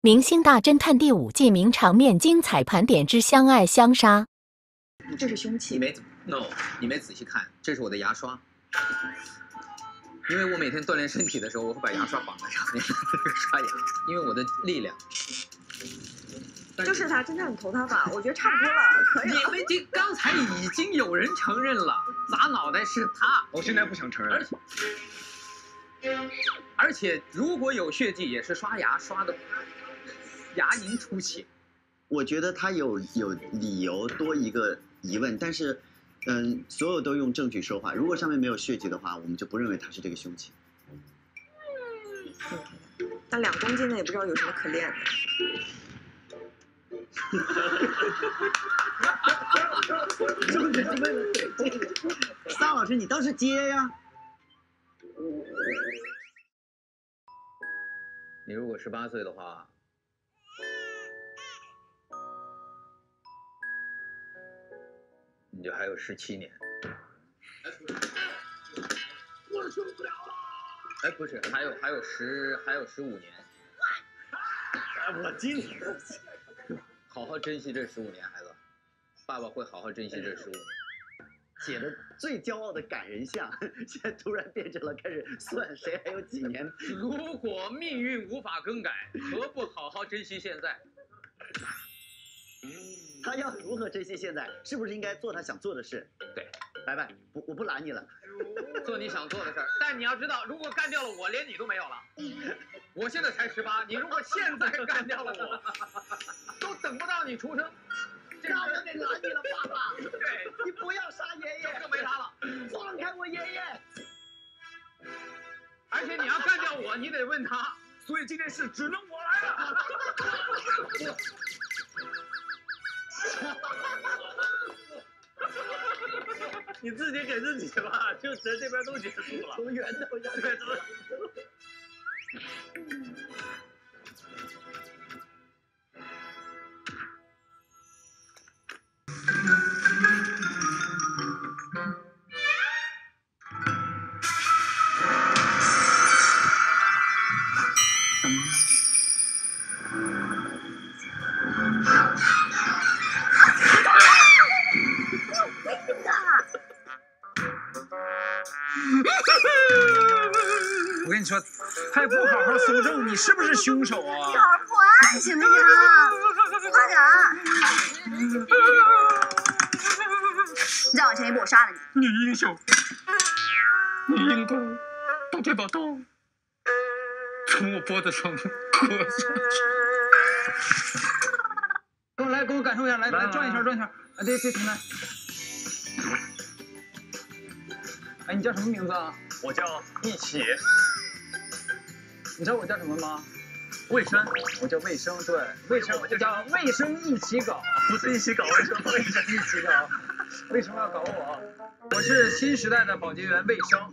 明星大侦探第5季名场面精彩盘点之相爱相杀。这是凶器？你没仔细看，这是我的牙刷。因为我每天锻炼身体的时候，我会把牙刷绑在上面刷牙，因为我的力量。 就是他，真的很投他吧？我觉得差不多了，可以了。你们刚才已经有人承认了，砸脑袋是他。我现在不想承认。而且如果有血迹，也是刷牙刷的牙龈出血。我觉得他有理由多一个疑问，但是，所有都用证据说话。如果上面没有血迹的话，我们就不认为他是这个凶器。但2公斤的也不知道有什么可练的。 撒老师，你倒是接呀！你如果18岁的话，你就还有17年。我受不了了！哎，不是，还有15年。我今天。 好好珍惜这15年，孩子，爸爸会好好珍惜这15年。姐的最骄傲的感人像，现在突然变成了开始算谁还有几年。如果命运无法更改，何不好好珍惜现在？他要如何珍惜现在？是不是应该做他想做的事？对，白白，我不拦你了，做你想做的事儿。但你要知道，如果干掉了我，连你都没有了。我现在才18，你如果现在干掉了我。 都等不到你出生，那我得拦你了，爸爸。对，你不要杀爷爷，就没他了。放开我爷爷！而且你要干掉我，你得问他。所以这件事只能我来了。你自己给自己吧，就咱这边都结束了，从源头上开始。 我跟你说，还不好好搜证，你是不是凶手啊？小破案行不行？快点！你再往前一步，我杀了你！女英雄，女英公，把这把刀从我脖子上割下去！跟我来，给我感受一下，来转一圈，转一圈！啊，对，同来。 哎，你叫什么名字啊？我叫一起。你知道我叫什么吗？卫生。我叫卫生，对，卫生，我就叫卫生一起搞。不是一起搞卫生，卫生一起搞。为什么要搞我？我是新时代的保洁员卫生，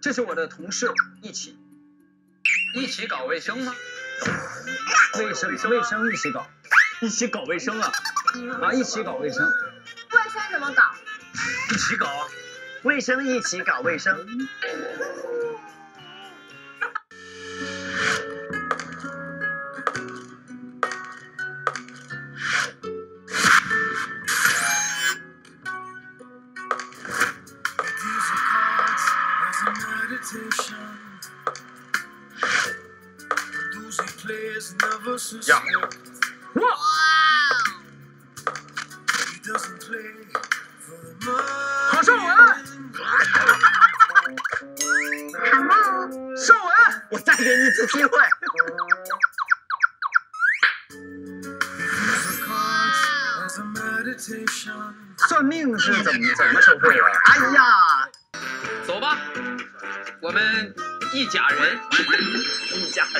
这是我的同事一起。一起搞卫生吗？卫生一起搞，一起搞卫生啊！啊，一起搞卫生。卫生怎么搞？一起搞啊！ 卫生一起搞卫生。呀！哇！ 郝邵文，Hello， 邵文，我再给你一次机会。算命是怎么收费的？哎呀，走吧，我们一家人，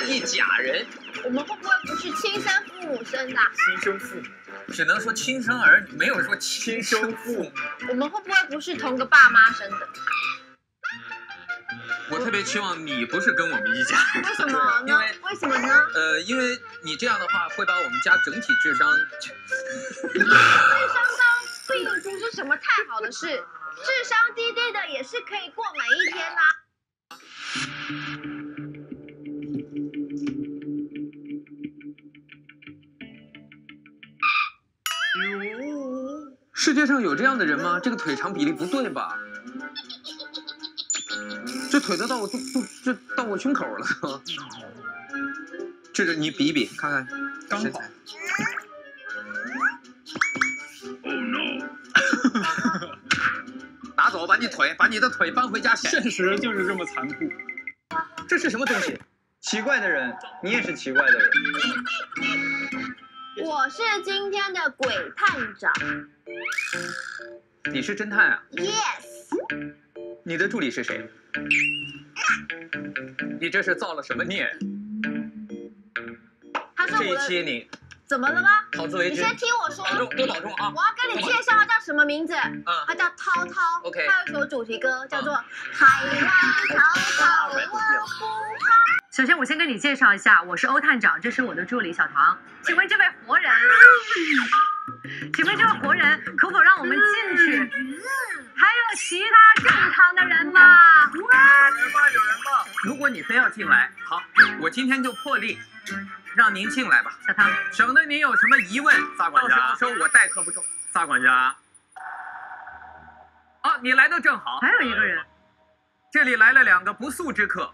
一家人，我们会不会不是亲生父母生的？亲生父母。 只能说亲生儿女，没有说亲生父母。我们会不会不是同个爸妈生的？我特别期望你不是跟我们一家。为什么呢？为什么呢？因为你这样的话会把我们家整体智商。智商高并不是什么太好的事，智商低低的也是可以过每一天啦、啊。世界上有这样的人吗？这个腿长比例不对吧？这腿都到我这到我胸口了。就是你比一比看看，刚好。Oh no！ 拿走，把你的腿搬回家。现实就是这么残酷。这是什么东西？奇怪的人，你也是奇怪的人。我是今天的鬼探长。你是侦探啊 ？Yes。你的助理是谁？你这是造了什么孽？他是我的。这一期你怎么了吗？好自为之。你先听我说。多保重啊！我要跟你介绍他叫什么名字？嗯，他叫涛涛。OK。他有一首主题歌叫做《海浪滔滔我不怕》。首先，我先跟你介绍一下，我是欧探长，这是我的助理小唐。请问这位活人，可否让我们进去？还有其他正常的人吗？有人吗？如果你非要进来，好，我今天就破例让您进来吧，小唐，省得您有什么疑问。撒管家，到时候我代课不中。撒管家，哦，你来的正好。还有一个人，这里来了两个不速之客。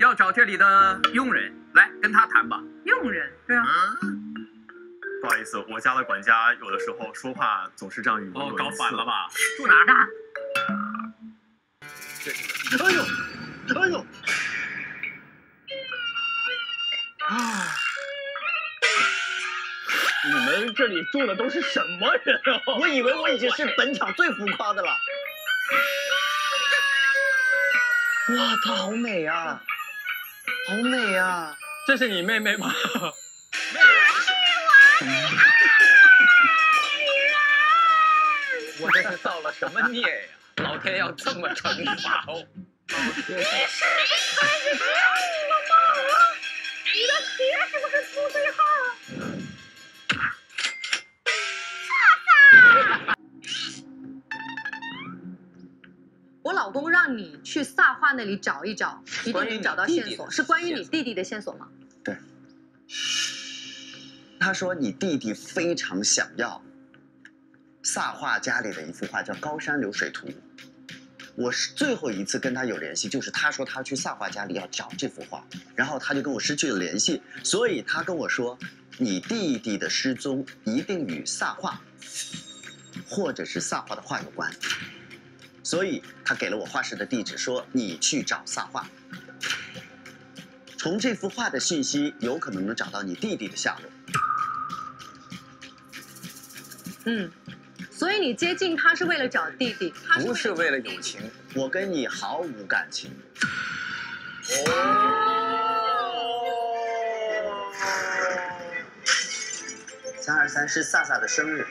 要找这里的佣人来跟他谈吧。佣人，对啊。嗯，不好意思，我家的管家有的时候说话总是这样语无伦次。哦，搞反了吧？住哪儿的？这是。哎呦！啊！你们这里住的都是什么人啊？我以为我已经是本场最浮夸的了。哇，她好美啊！好美啊！这是你妹妹吗？是我的妹妹。我这是造了什么孽呀？老天要这么惩罚我！你是一开始就爱了吗？你的鞋是不是不对号？我老公让你去萨化那里找一找，一定能找到线索。是关于你弟弟的线索吗？对。他说你弟弟非常想要萨化家里的一幅画，叫《高山流水图》。我是最后一次跟他有联系，就是他说他去萨化家里要找这幅画，然后他就跟我失去了联系。所以他跟我说，你弟弟的失踪一定与萨化，或者是萨化的画有关。所以他给了我画室的地址，说你去找萨画。从这幅画的信息，有可能能找到你弟弟的下落。嗯，所以你接近他是为了找弟弟，不是为了友情。我跟你毫无感情。哦。323是萨萨的生日。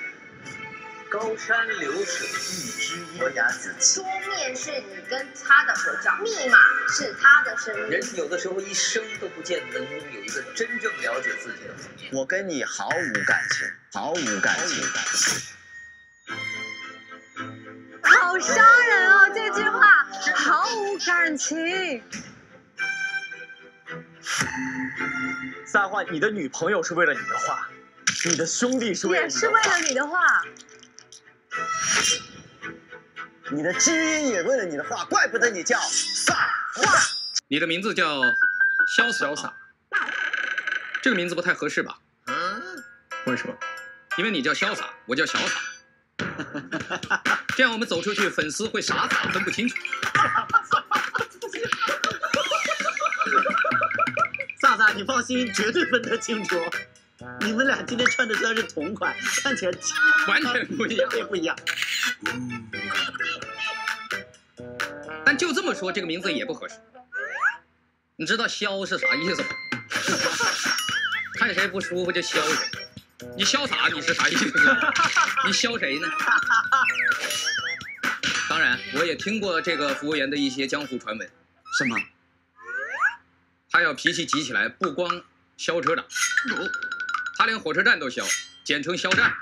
高山流水一枝烟，伯牙子期。桌面是你跟他的合照，密码是他的生日。人有的时候一生都不见得能有一个真正了解自己的人。我跟你毫无感情，好伤人哦，这句话，毫无感情。萨画，你的女朋友是为了你的画，你的兄弟是为了你的画，也是为了你的画。你的知音也为了你的画，怪不得你叫萨画。你的名字叫潇洒，这个名字不太合适吧？为什么？因为你叫潇洒，我叫小洒，这样我们走出去，粉丝会傻傻分不清楚。萨萨，你放心，绝对分得清楚。你们俩今天穿的都是同款，看起来完全不一样，但就这么说，这个名字也不合适。你知道“潇”是啥意思吗？看谁不舒服就潇谁。你潇洒，你是啥意思呢？你潇谁呢？当然，我也听过这个服务员的一些江湖传闻。什么？他要脾气急起来，不光萧车长。他连火车站都消，简称消站。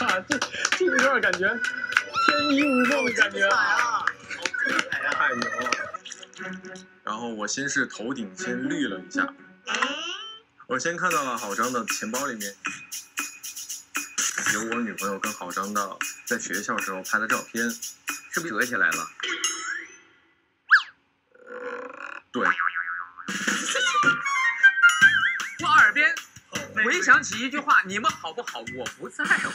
哇，这有点感觉天衣无缝的感觉啊！太牛了！然后我先是头顶先绿了一下，我先看到了郝章的钱包里面有我女朋友跟郝章的在学校时候拍的照片，是不是折起来了？对。我耳边回想起一句话：“你们好不好？我不在乎，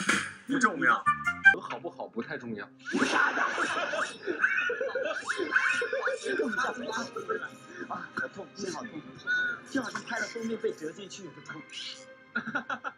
不重要。我好不好不太重要。”啊，可痛，心好痛！幸好他拍的封面被折进去，不痛。